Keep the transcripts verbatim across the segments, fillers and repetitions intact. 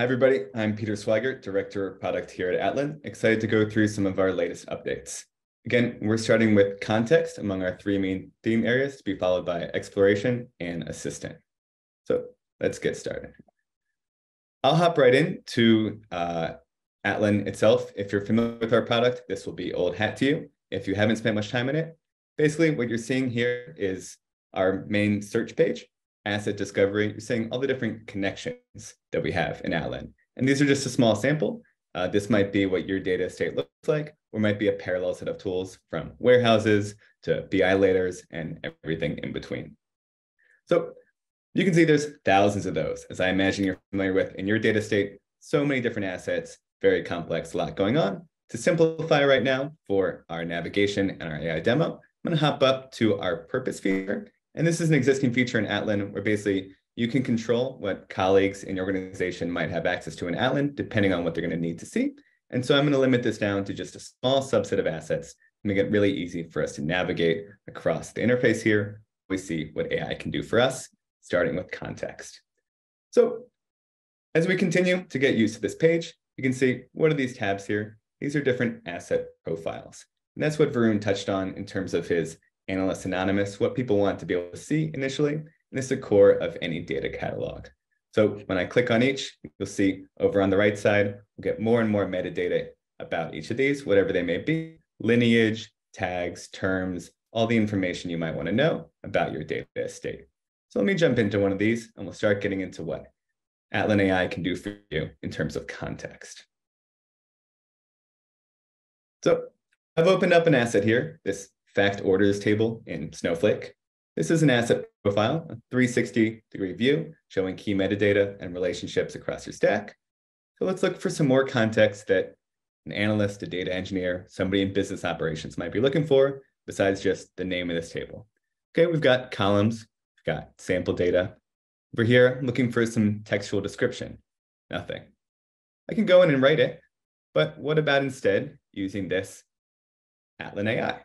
Hi, everybody. I'm Peter Swigert, Director of Product here at Atlan. Excited to go through some of our latest updates. Again, we're starting with context among our three main theme areas, to be followed by exploration and assistant. So let's get started. I'll hop right in to uh, Atlan itself. If you're familiar with our product, this will be old hat to you. If you haven't spent much time in it, basically what you're seeing here is our main search page. Asset discovery, you're seeing all the different connections that we have in Atlan. And these are just a small sample. Uh, this might be what your data state looks like, or might be a parallel set of tools from warehouses to B I layers and everything in between. So you can see there's thousands of those, as I imagine you're familiar with in your data state, so many different assets, very complex, a lot going on. To simplify right now for our navigation and our A I demo, I'm gonna hop up to our purpose feature. And this is an existing feature in Atlan where basically you can control what colleagues in your organization might have access to in Atlan, depending on what they're going to need to see. And so I'm going to limit this down to just a small subset of assets, make it really easy for us to navigate across the interface here. We see what A I can do for us, starting with context. So as we continue to get used to this page, you can see what are these tabs here? These are different asset profiles. And that's what Varun touched on in terms of his Analysts Anonymous, what people want to be able to see initially, and it's the core of any data catalog. So when I click on each, you'll see over on the right side, we'll get more and more metadata about each of these, whatever they may be, lineage, tags, terms, all the information you might want to know about your data estate. So let me jump into one of these and we'll start getting into what Atlan A I can do for you in terms of context. So I've opened up an asset here, this fact orders table in Snowflake. This is an asset profile, a three sixty degree view showing key metadata and relationships across your stack. So let's look for some more context that an analyst, a data engineer, somebody in business operations might be looking for besides just the name of this table. Okay, we've got columns, we've got sample data. Over here, I'm looking for some textual description, nothing. I can go in and write it, but what about instead using this Atlan A I?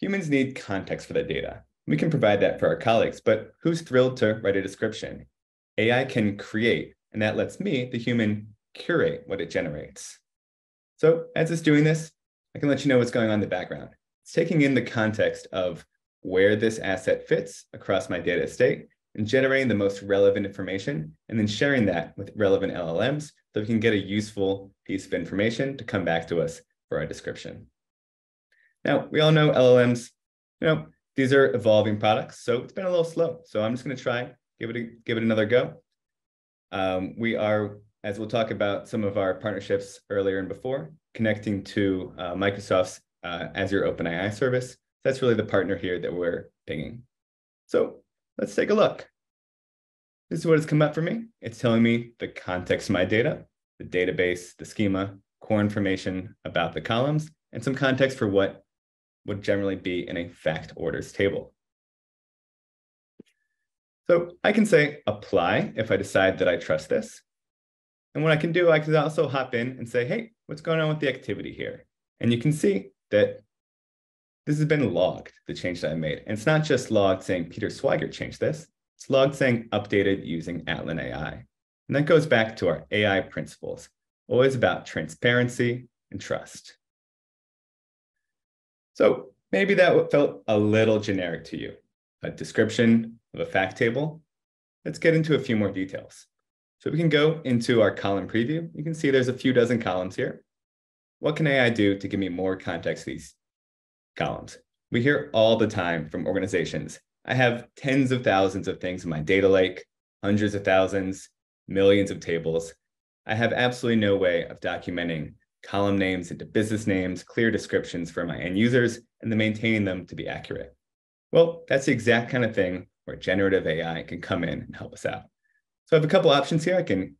Humans need context for that data. We can provide that for our colleagues, but who's thrilled to write a description? A I can create, and that lets me, the human, curate what it generates. So as it's doing this, I can let you know what's going on in the background. It's taking in the context of where this asset fits across my data estate and generating the most relevant information, and then sharing that with relevant L L Ms so we can get a useful piece of information to come back to us for our description. Now, we all know L L Ms, you know, these are evolving products, so it's been a little slow. So I'm just going to try, give it, a, give it another go. Um, we are, as we'll talk about some of our partnerships earlier and before, connecting to uh, Microsoft's uh, Azure OpenAI service. That's really the partner here that we're pinging. So let's take a look. This is what has come up for me. It's telling me the context of my data, the database, the schema, core information about the columns, and some context for what would generally be in a fact orders table. So I can say apply if I decide that I trust this. And what I can do, I can also hop in and say, hey, what's going on with the activity here? And you can see that this has been logged, the change that I made. And it's not just logged saying Peter Swigert changed this, it's logged saying updated using Atlan A I. And that goes back to our A I principles, always about transparency and trust. So maybe that felt a little generic to you, a description of a fact table. Let's get into a few more details. So we can go into our column preview. You can see there's a few dozen columns here. What can A I do to give me more context to these columns? We hear all the time from organizations, I have tens of thousands of things in my data lake, hundreds of thousands, millions of tables. I have absolutely no way of documenting column names into business names, clear descriptions for my end users, and then maintaining them to be accurate. Well, that's the exact kind of thing where generative A I can come in and help us out. So I have a couple options here. I can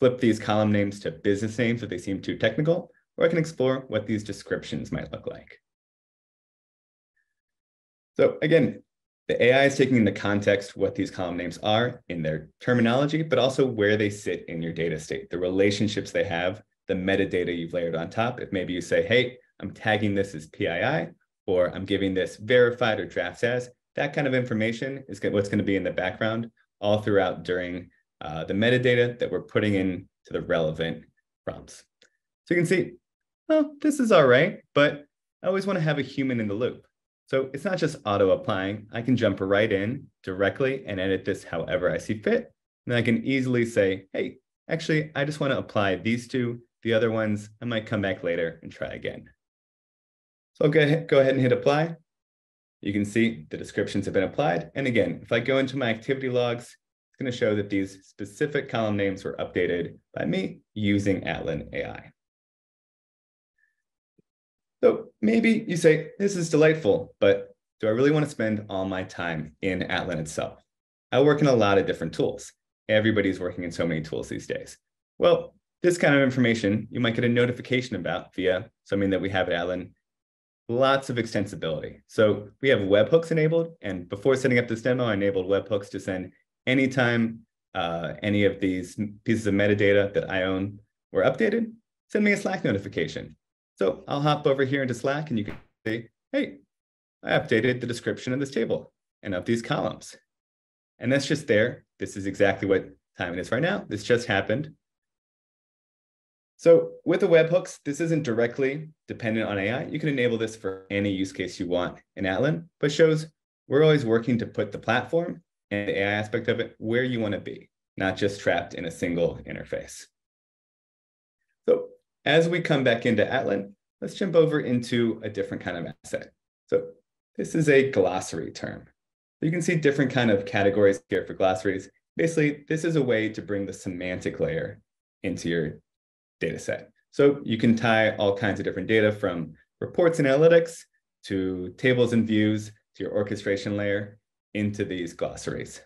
flip these column names to business names if they seem too technical, or I can explore what these descriptions might look like. So again, the A I is taking into context what these column names are in their terminology, but also where they sit in your data state, the relationships they have, the metadata you've layered on top. If maybe you say, hey, I'm tagging this as P I I, or I'm giving this verified or drafts as, that kind of information is what's going to be in the background all throughout during uh, the metadata that we're putting in to the relevant prompts. So you can see, oh, this is all right, but I always want to have a human in the loop. So it's not just auto applying. I can jump right in directly and edit this however I see fit. And then I can easily say, hey, actually, I just want to apply these two. The other ones, I might come back later and try again. So I'll go ahead, go ahead and hit apply. You can see the descriptions have been applied. And again, if I go into my activity logs, it's going to show that these specific column names were updated by me using Atlan A I. So maybe you say, this is delightful, but do I really want to spend all my time in Atlan itself? I work in a lot of different tools. Everybody's working in so many tools these days. Well, this kind of information you might get a notification about via something that we have at Atlan. Lots of extensibility. So we have webhooks enabled. And before setting up this demo, I enabled webhooks to send anytime uh, any of these pieces of metadata that I own were updated, send me a Slack notification. So I'll hop over here into Slack and you can say, hey, I updated the description of this table and of these columns. And that's just there. This is exactly what time it is right now. This just happened. So with the webhooks, this isn't directly dependent on A I. You can enable this for any use case you want in Atlan, but shows we're always working to put the platform and the A I aspect of it where you want to be, not just trapped in a single interface. So as we come back into Atlan, let's jump over into a different kind of asset. So this is a glossary term. You can see different kind of categories here for glossaries. Basically, this is a way to bring the semantic layer into your data set. So you can tie all kinds of different data from reports and analytics to tables and views to your orchestration layer into these glossaries.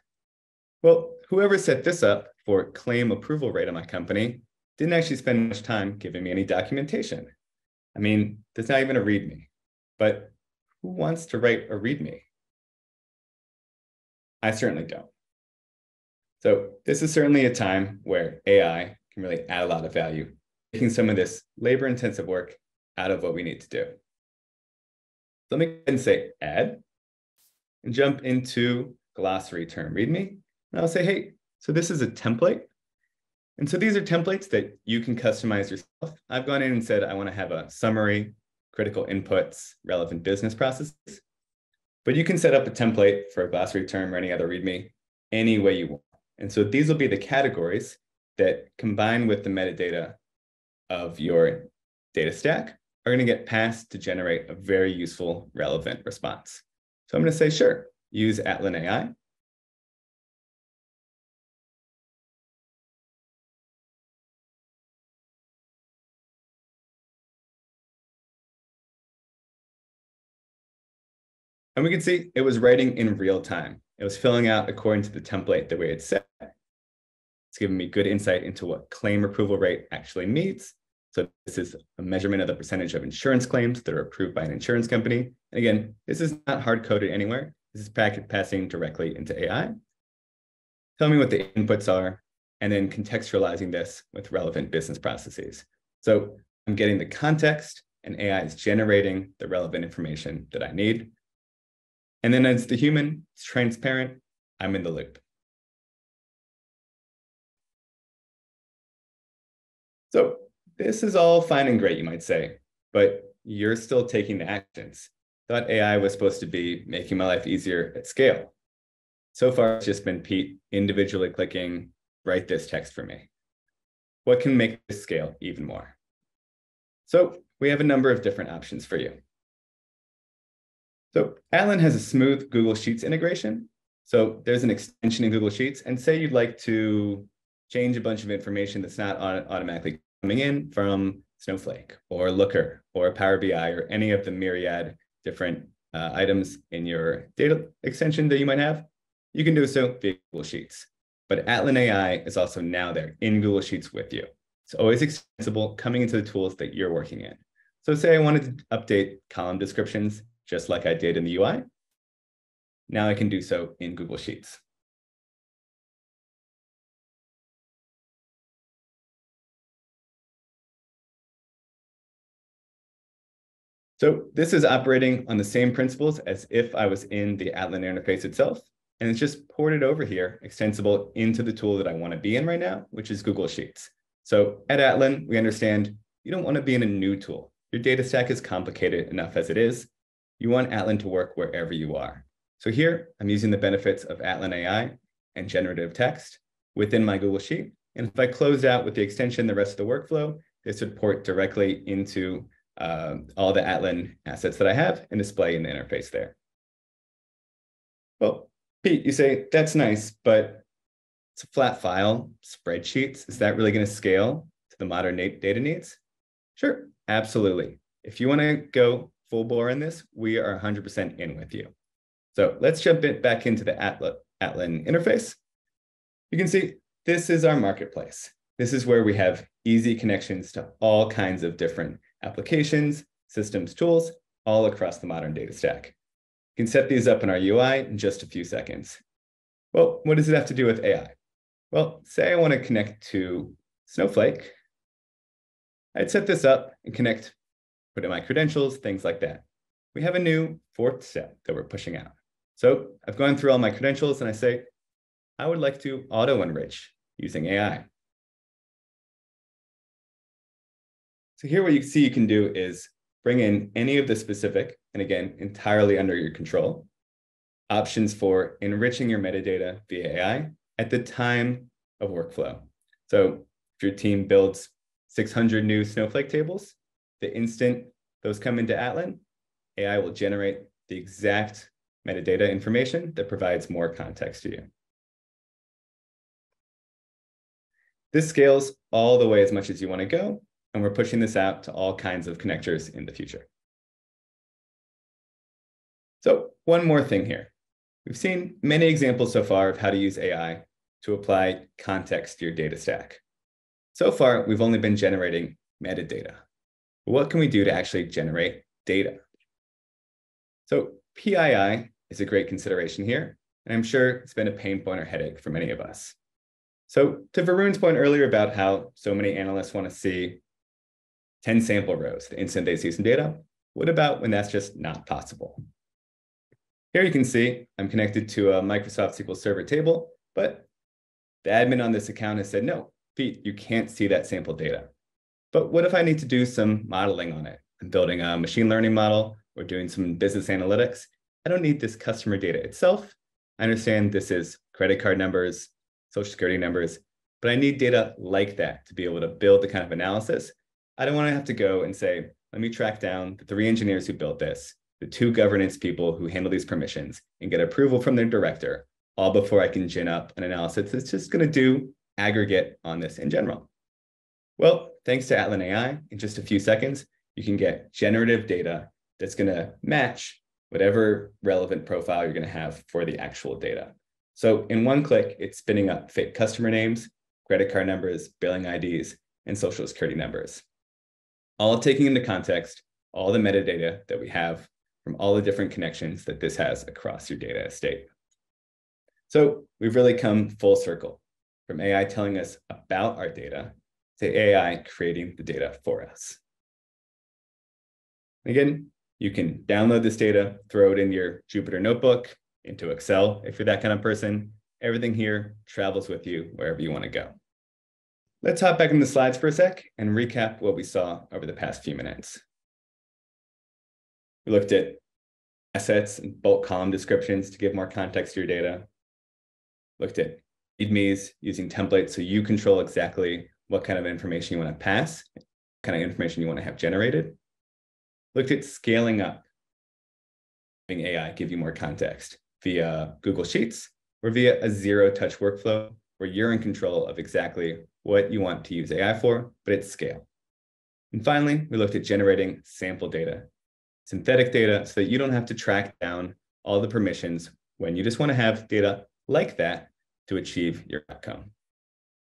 Well, whoever set this up for claim approval rate on my company didn't actually spend much time giving me any documentation. I mean, there's not even a README, but who wants to write a README? I certainly don't. So this is certainly a time where A I can really add a lot of value, taking some of this labor-intensive work out of what we need to do. Let me go ahead and say add and jump into glossary term README. And I'll say, hey, so this is a template. And so these are templates that you can customize yourself. I've gone in and said, I want to have a summary, critical inputs, relevant business processes. But you can set up a template for a glossary term or any other README any way you want. And so these will be the categories that combine with the metadata of your data stack are going to get passed to generate a very useful, relevant response. So I'm going to say, sure, use Atlan A I. And we can see it was writing in real time. It was filling out according to the template that we had set. It's given me good insight into what claim approval rate actually means. So this is a measurement of the percentage of insurance claims that are approved by an insurance company. And again, this is not hard-coded anywhere. This is packet passing directly into A I. Tell me what the inputs are, and then contextualizing this with relevant business processes. So I'm getting the context, and A I is generating the relevant information that I need. And then as the human, it's transparent, I'm in the loop. So this is all fine and great, you might say, but you're still taking the actions. Thought A I was supposed to be making my life easier at scale. So far, it's just been Pete individually clicking, write this text for me. What can make this scale even more? So we have a number of different options for you. So Atlan has a smooth Google Sheets integration. So there's an extension in Google Sheets, and say you'd like to change a bunch of information that's not automatically coming in from Snowflake or Looker or Power B I or any of the myriad different uh, items in your data extension that you might have. You can do so via Google Sheets. But Atlan A I is also now there in Google Sheets with you. It's always extensible coming into the tools that you're working in. So say I wanted to update column descriptions, just like I did in the U I. Now I can do so in Google Sheets. So this is operating on the same principles as if I was in the Atlan interface itself. and it's just ported over here, extensible into the tool that I want to be in right now, which is Google Sheets. So at Atlan, we understand you don't want to be in a new tool. Your data stack is complicated enough as it is. You want Atlan to work wherever you are. So here, I'm using the benefits of Atlan A I and generative text within my Google Sheet. And if I close out with the extension, the rest of the workflow, this would port directly into uh, all the Atlan assets that I have and display in the interface there. Well, Pete, you say, that's nice, but it's a flat file, spreadsheets. Is that really going to scale to the modern data needs? Sure, absolutely. If you want to go full bore in this, we are one hundred percent in with you. So let's jump it back into the Atlan interface. You can see this is our marketplace. This is where we have easy connections to all kinds of different applications, systems, tools, all across the modern data stack. You can set these up in our U I in just a few seconds. Well, what does it have to do with A I? Well, say I want to connect to Snowflake. I'd set this up and connect, put in my credentials, things like that. We have a new fourth step that we're pushing out. So I've gone through all my credentials and I say, I would like to auto-enrich using A I. So here what you see you can do is bring in any of the specific, and again, entirely under your control, options for enriching your metadata via A I at the time of workflow. So if your team builds six hundred new Snowflake tables, the instant those come into Atlan, A I will generate the exact metadata information that provides more context to you. This scales all the way as much as you want to go, and we're pushing this out to all kinds of connectors in the future. So one more thing here. We've seen many examples so far of how to use A I to apply context to your data stack. So far, we've only been generating metadata. But what can we do to actually generate data? So P I I is a great consideration here, and I'm sure it's been a pain point or headache for many of us. So to Varun's point earlier about how so many analysts want to see ten sample rows the instant they see some data, what about when that's just not possible? Here you can see I'm connected to a Microsoft S Q L Server table, but the admin on this account has said, no, Pete, you can't see that sample data. But what if I need to do some modeling on it? I'm building a machine learning model or doing some business analytics. I don't need this customer data itself. I understand this is credit card numbers, social security numbers, but I need data like that to be able to build the kind of analysis. I don't want to have to go and say, let me track down the three engineers who built this, the two governance people who handle these permissions and get approval from their director, all before I can gin up an analysis that's just going to do aggregate on this in general. Well, thanks to Atlan A I, in just a few seconds, you can get generative data that's going to match whatever relevant profile you're going to have for the actual data. So in one click, it's spinning up fake customer names, credit card numbers, billing I Ds, and social security numbers, all taking into context all the metadata that we have from all the different connections that this has across your data estate. So we've really come full circle from A I telling us about our data to A I creating the data for us. Again, you can download this data, throw it in your Jupyter notebook, into Excel, if you're that kind of person. Everything here travels with you wherever you want to go. Let's hop back into the slides for a sec and recap what we saw over the past few minutes. We looked at assets and bulk column descriptions to give more context to your data. Looked at readmes using templates so you control exactly what kind of information you want to pass, what kind of information you want to have generated. Looked at scaling up, having A I give you more context via Google Sheets or via a zero-touch workflow where you're in control of exactly what you want to use A I for, but at scale. And finally, we looked at generating sample data, synthetic data, so that you don't have to track down all the permissions when you just want to have data like that to achieve your outcome.